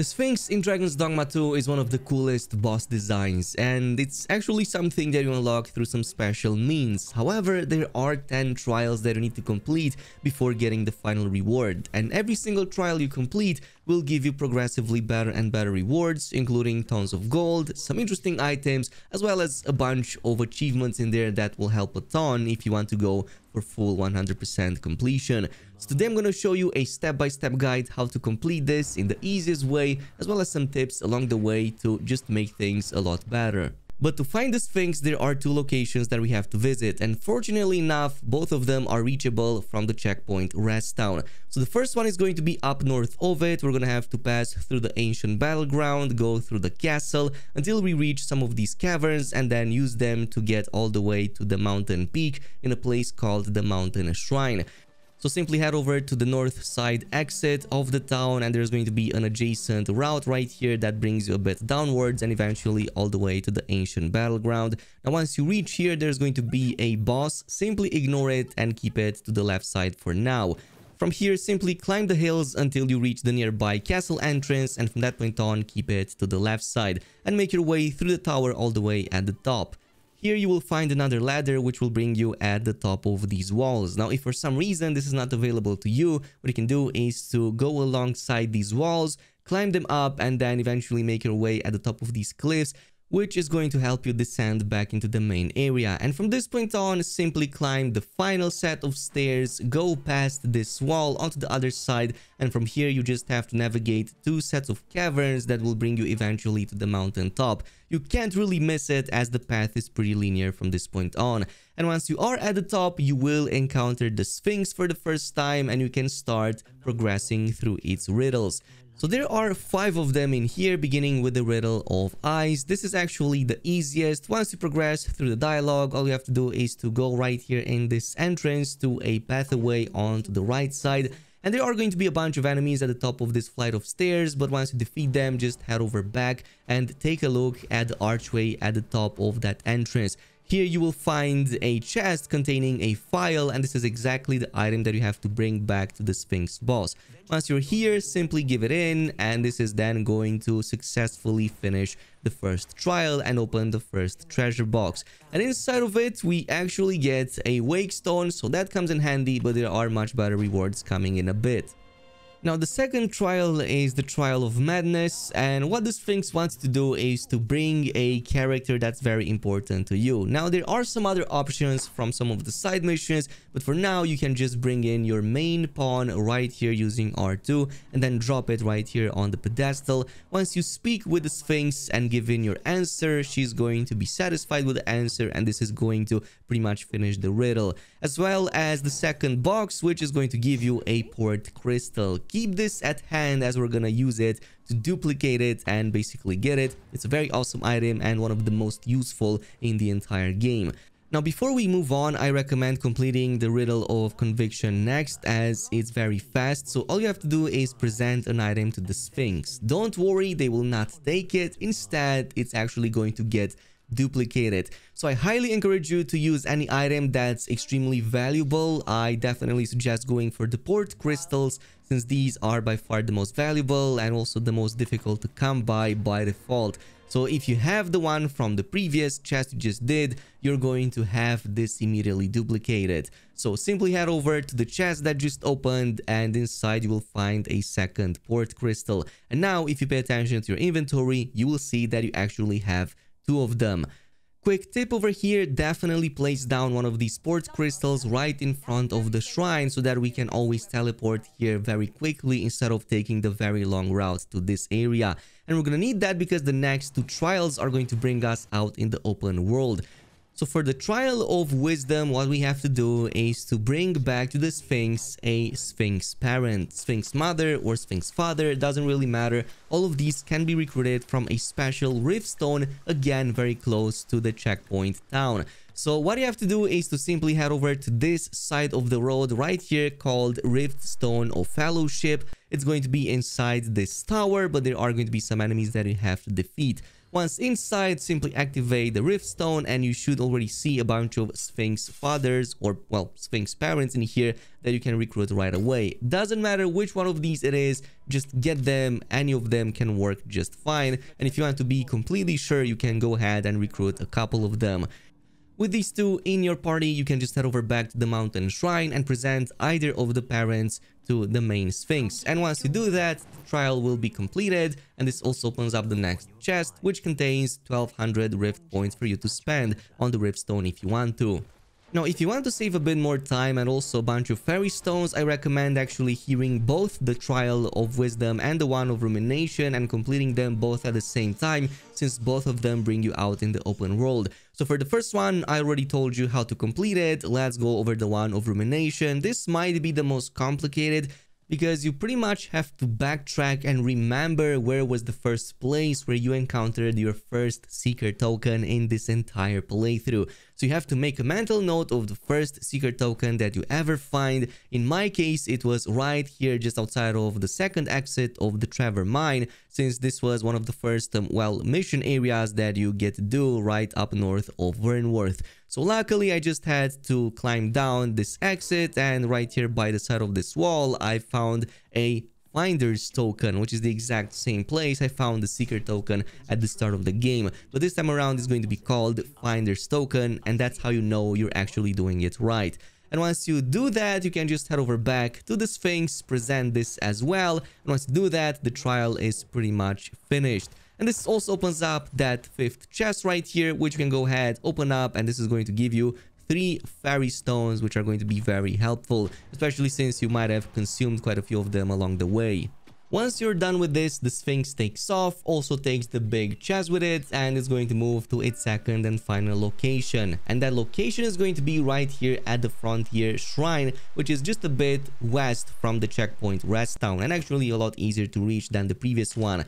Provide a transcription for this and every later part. The Sphinx in Dragon's Dogma 2 is one of the coolest boss designs, and it's actually something that you unlock through some special means. However, there are 10 trials that you need to complete before getting the final reward, and every single trial you complete will give you progressively better and better rewards, including tons of gold, some interesting items, as well as a bunch of achievements in there that will help a ton if you want to go for full 100% completion. So today I'm going to show you a step-by-step guide how to complete this in the easiest way, as well as some tips along the way to just make things a lot better. But to find the Sphinx, there are two locations that we have to visit, and fortunately enough, both of them are reachable from the checkpoint Rest Town. So the first one is going to be up north of it. We're going to have to pass through the ancient battleground, go through the castle, until we reach some of these caverns, and then use them to get all the way to the mountain peak in a place called the Mountain Shrine. So simply head over to the north side exit of the town, and there's going to be an adjacent route right here that brings you a bit downwards and eventually all the way to the ancient battleground. Now once you reach here, there's going to be a boss. Simply ignore it and keep it to the left side for now. From here, simply climb the hills until you reach the nearby castle entrance, and from that point on, keep it to the left side and make your way through the tower all the way at the top. Here you will find another ladder which will bring you at the top of these walls. Now if for some reason this is not available to you, what you can do is to go alongside these walls, climb them up, and then eventually make your way at the top of these cliffs, which is going to help you descend back into the main area. And from this point on, simply climb the final set of stairs, go past this wall onto the other side, and from here you just have to navigate two sets of caverns that will bring you eventually to the mountain top. You can't really miss it, as the path is pretty linear from this point on. And once you are at the top, you will encounter the Sphinx for the first time, and you can start progressing through its riddles. So there are 5 of them in here, beginning with the Riddle of Eyes. This is actually the easiest. Once you progress through the dialogue, all you have to do is to go right here in this entrance to a pathway onto the right side. And there are going to be a bunch of enemies at the top of this flight of stairs, but once you defeat them, just head over back and take a look at the archway at the top of that entrance. Here you will find a chest containing a file, and this is exactly the item that you have to bring back to the Sphinx boss. Once you're here, simply give it in, and this is then going to successfully finish the first trial and open the first treasure box. And inside of it, we actually get a Wake Stone, so that comes in handy, but there are much better rewards coming in a bit. Now the second trial is the Trial of Madness, and what the Sphinx wants to do is to bring a character that's very important to you. Now there are some other options from some of the side missions, but for now you can just bring in your main pawn right here using R2 and then drop it right here on the pedestal. Once you speak with the Sphinx and give in your answer, she's going to be satisfied with the answer, and this is going to pretty much finish the riddle, as well as the second box, which is going to give you a Port Crystal. Keep this at hand, as we're gonna use it to duplicate it and basically get it. It's a very awesome item and one of the most useful in the entire game. Now before we move on, I recommend completing the Riddle of Conviction next, as it's very fast, so all you have to do is present an item to the Sphinx. Don't worry, they will not take it. Instead, it's actually going to get duplicated. So I highly encourage you to use any item that's extremely valuable. I definitely suggest going for the Port Crystals, since these are by far the most valuable and also the most difficult to come by default. So if you have the one from the previous chest you just did, you're going to have this immediately duplicated. So simply head over to the chest that just opened, and inside you will find a second Port Crystal. And now if you pay attention to your inventory, you will see that you actually have two of them. Quick tip over here, definitely place down one of these Port Crystals right in front of the shrine, so that we can always teleport here very quickly instead of taking the very long route to this area. And we're gonna need that because the next two trials are going to bring us out in the open world. So for the Trial of Wisdom, what we have to do is to bring back to the Sphinx a Sphinx parent, Sphinx mother or Sphinx father, it doesn't really matter. All of these can be recruited from a special Rift Stone, again very close to the checkpoint town. So what you have to do is to simply head over to this side of the road right here called Rift Stone of Fellowship. It's going to be inside this tower, but there are going to be some enemies that you have to defeat. Once inside, simply activate the Rift Stone and you should already see a bunch of Sphinx fathers or, well, Sphinx parents in here that you can recruit right away. Doesn't matter which one of these it is, just get them, any of them can work just fine. And if you want to be completely sure, you can go ahead and recruit a couple of them. With these two in your party, you can just head over back to the Mountain Shrine and present either of the parents to the main Sphinx. And once you do that, the trial will be completed, and this also opens up the next chest, which contains 1200 Rift points for you to spend on the Rift Stone if you want to. Now, if you want to save a bit more time and also a bunch of fairy stones, I recommend actually hearing both the Trial of Wisdom and the one of Rumination and completing them both at the same time, since both of them bring you out in the open world. So for the first one, I already told you how to complete it. Let's go over the one of Rumination. This might be the most complicated, because you pretty much have to backtrack and remember where was the first place where you encountered your first Seeker token in this entire playthrough. So you have to make a mental note of the first Seeker token that you ever find. In my case, it was right here just outside of the second exit of the Trevor Mine, since this was one of the first, mission areas that you get to do right up north of Vernworth. So luckily, I just had to climb down this exit, and right here by the side of this wall, I found a Finder's token, which is the exact same place I found the Seeker token at the start of the game. But this time around, it's going to be called Finder's token, and that's how you know you're actually doing it right. And once you do that, you can just head over back to the Sphinx, present this as well. And once you do that, the trial is pretty much finished. And this also opens up that fifth chest right here, which you can go ahead, open up, and this is going to give you 3 fairy stones, which are going to be very helpful, especially since you might have consumed quite a few of them along the way. Once you're done with this, the Sphinx takes off, also takes the big chest with it, and it's going to move to its second and final location. And that location is going to be right here at the Frontier Shrine, which is just a bit west from the checkpoint Rest Town, and actually a lot easier to reach than the previous one.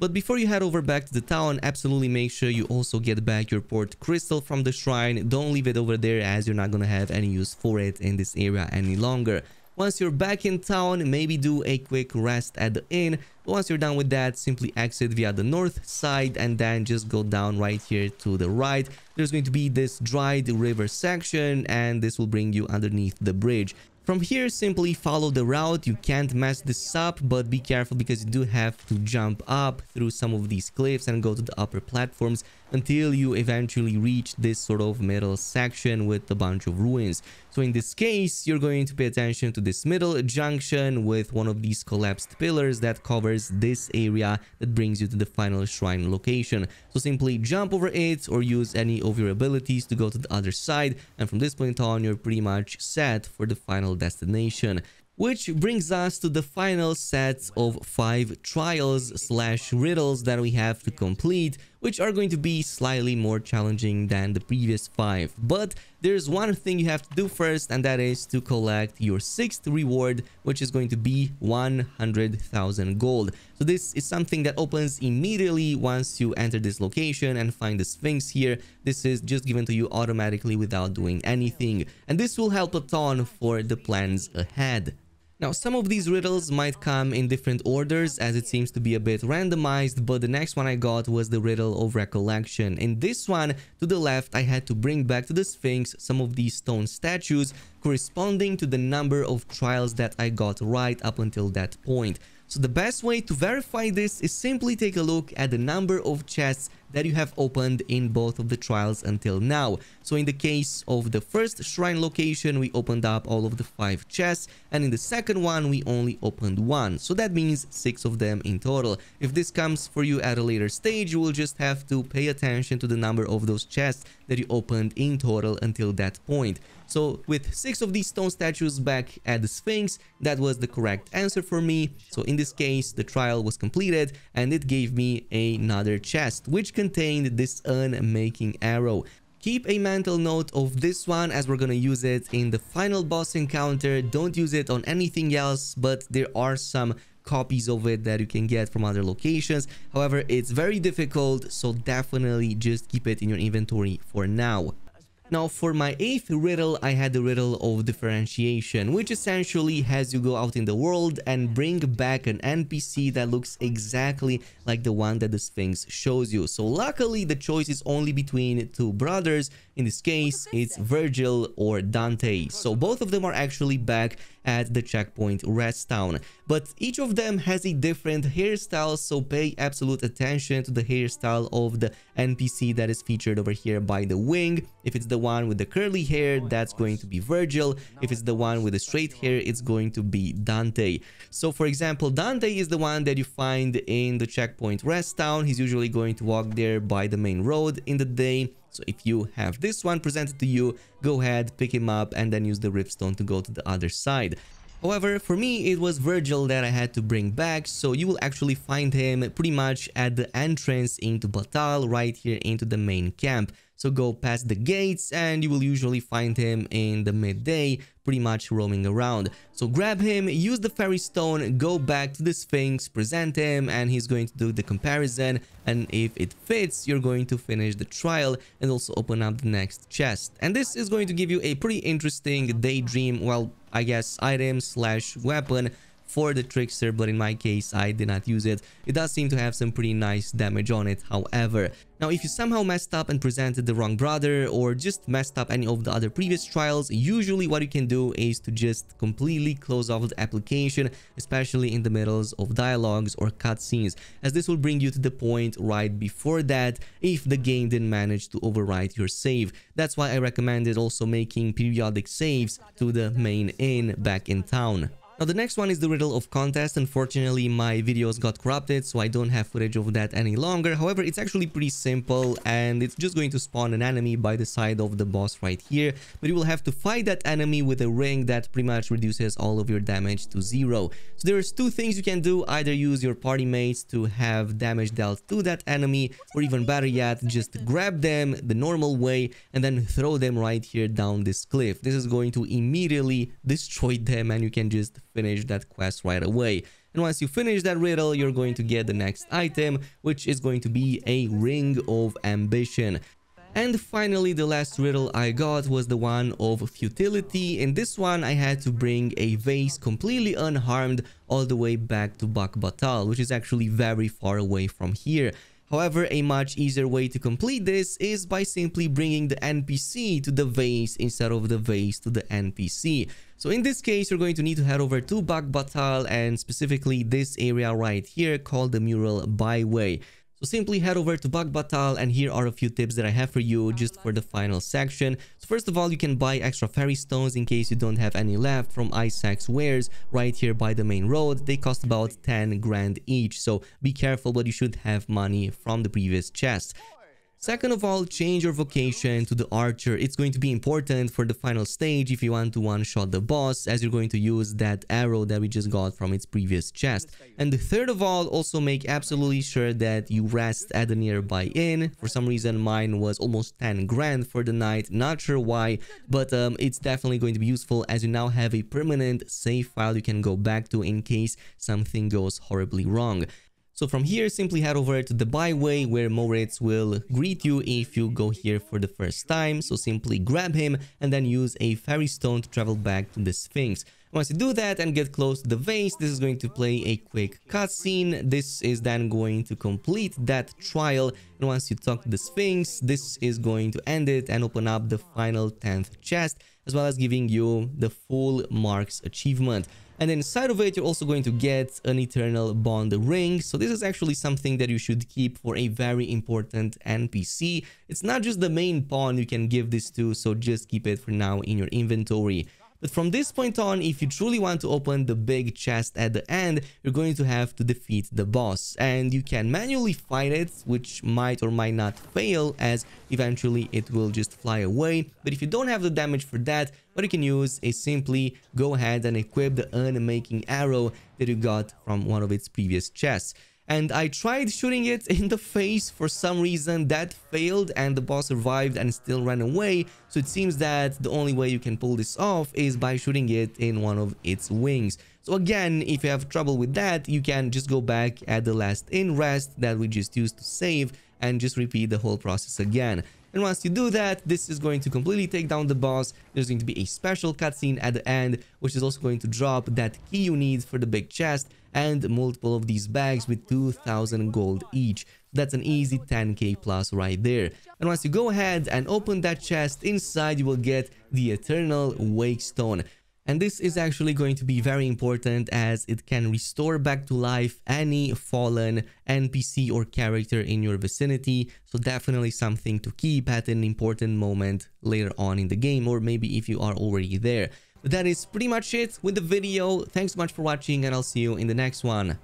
But before you head over back to the town, absolutely make sure you also get back your Port Crystal from the shrine. Don't leave it over there, as you're not gonna have any use for it in this area any longer. Once you're back in town, maybe do a quick rest at the inn. But once you're done with that, simply exit via the north side and then just go down right here to the right. There's going to be this dried river section, and this will bring you underneath the bridge. From here, simply follow the route. You can't mess this up, but be careful because you do have to jump up through some of these cliffs and go to the upper platforms until you eventually reach this sort of middle section with a bunch of ruins. So in this case, you're going to pay attention to this middle junction with one of these collapsed pillars that covers this area that brings you to the final shrine location. So simply jump over it or use any of your abilities to go to the other side, and from this point on, you're pretty much set for the final destination, which brings us to the final set of 5 trials / riddles that we have to complete, which are going to be slightly more challenging than the previous 5. But there's one thing you have to do first, and that is to collect your 6th reward, which is going to be 100,000 gold. So this is something that opens immediately once you enter this location and find the Sphinx here. This is just given to you automatically without doing anything, and this will help a ton for the plans ahead. Now, some of these riddles might come in different orders, as it seems to be a bit randomized, but the next one I got was the Riddle of Recollection. In this one, to the left, I had to bring back to the Sphinx some of these stone statues corresponding to the number of trials that I got right up until that point. So the best way to verify this is simply take a look at the number of chests that you have opened in both of the trials until now. So in the case of the first shrine location, we opened up all of the 5 chests, and in the second one we only opened 1, so that means 6 of them in total. If this comes for you at a later stage, you will just have to pay attention to the number of those chests that you opened in total until that point. So with 6 of these stone statues back at the Sphinx, that was the correct answer for me. So in this case, the trial was completed, and it gave me another chest, which contained this unmaking arrow. Keep a mental note of this one, as we're gonna use it in the final boss encounter. Don't use it on anything else, but there are some copies of it that you can get from other locations. However, it's very difficult, so definitely just keep it in your inventory for now. Now for my 8th riddle, I had the riddle of differentiation, which essentially has you go out in the world and bring back an NPC that looks exactly like the one that the Sphinx shows you. So luckily the choice is only between two brothers. In this case, it's Virgil or Dante. So both of them are actually back at the checkpoint Rest Town, but each of them has a different hairstyle, so pay absolute attention to the hairstyle of the NPC that is featured over here by the wing. If it's the one with the curly hair, that's going to be Virgil. If it's the one with the straight hair, it's going to be Dante. So for example, Dante is the one that you find in the checkpoint Rest Town. He's usually going to walk there by the main road in the day. So if you have this one presented to you, go ahead, pick him up, and then use the Rift Stone to go to the other side. However, for me, it was Virgil that I had to bring back, so you will actually find him pretty much at the entrance into Batal, right here into the main camp. So go past the gates and you will usually find him in the midday, pretty much roaming around. So grab him, use the fairy stone, go back to the Sphinx, present him, and he's going to do the comparison, and if it fits, you're going to finish the trial and also open up the next chest. And this is going to give you a pretty interesting daydream, well, I guess item slash weapon for the trickster, but in my case I did not use it. It does seem to have some pretty nice damage on it, however. Now if you somehow messed up and presented the wrong brother, or just messed up any of the other previous trials, usually what you can do is to just completely close off the application, especially in the middles of dialogues or cutscenes, as this will bring you to the point right before that if the game didn't manage to overwrite your save. That's why I recommended also making periodic saves to the main inn back in town. Now the next one is the riddle of contest. Unfortunately, my videos got corrupted, so I don't have footage of that any longer. However, it's actually pretty simple, and it's just going to spawn an enemy by the side of the boss right here, but you will have to fight that enemy with a ring that pretty much reduces all of your damage to 0. So there's two things you can do: either use your party mates to have damage dealt to that enemy, or even better yet, just grab them the normal way and then throw them right here down this cliff. This is going to immediately destroy them, and you can just finish that quest right away. And once you finish that riddle, you're going to get the next item, which is going to be a ring of ambition. And finally, the last riddle I got was the one of futility. In this one, I had to bring a vase completely unharmed all the way back to Bakbattahl, which is actually very far away from here. However, a much easier way to complete this is by simply bringing the NPC to the vase instead of the vase to the NPC. So in this case, you're going to need to head over to Bakbattahl, and specifically this area right here called the Mural Byway. So simply head over to Bakbattahl, and here are a few tips that I have for you just for the final section. So first of all, you can buy extra fairy stones in case you don't have any left from Isaac's wares right here by the main road. They cost about 10 grand each, so be careful, but you should have money from the previous chest. Second of all, change your vocation to the archer. It's going to be important for the final stage if you want to one-shot the boss, as you're going to use that arrow that we just got from its previous chest. And the third of all, also make absolutely sure that you rest at the nearby inn. For some reason, mine was almost 10 grand for the night, not sure why, but it's definitely going to be useful, as you now have a permanent save file you can go back to in case something goes horribly wrong. So from here, simply head over to the byway where Moritz will greet you if you go here for the first time. So simply grab him and then use a fairy stone to travel back to the Sphinx. Once you do that and get close to the vase, this is going to play a quick cutscene. This is then going to complete that trial. And once you talk to the Sphinx, this is going to end it and open up the final 10th chest, as well as giving you the full marks achievement. And inside of it, you're also going to get an Eternal Bond Ring. So this is actually something that you should keep for a very important NPC. It's not just the main pawn you can give this to, so just keep it for now in your inventory. But from this point on, if you truly want to open the big chest at the end, you're going to have to defeat the boss. And you can manually fight it, which might or might not fail, as eventually it will just fly away. But if you don't have the damage for that, what you can use is simply go ahead and equip the unmaking arrow that you got from one of its previous chests. And I tried shooting it in the face. For some reason that failed, and the boss survived and still ran away. So it seems that the only way you can pull this off is by shooting it in one of its wings. So again, if you have trouble with that, you can just go back at the last in rest that we just used to save and just repeat the whole process again. And once you do that, this is going to completely take down the boss. There's going to be a special cutscene at the end, which is also going to drop that key you need for the big chest and multiple of these bags with 2,000 gold each. That's an easy 10k plus right there. And once you go ahead and open that chest, inside you will get the Eternal Wake Stone. And this is actually going to be very important, as it can restore back to life any fallen NPC or character in your vicinity. So definitely something to keep at an important moment later on in the game, or maybe if you are already there. But that is pretty much it with the video. Thanks so much for watching, and I'll see you in the next one.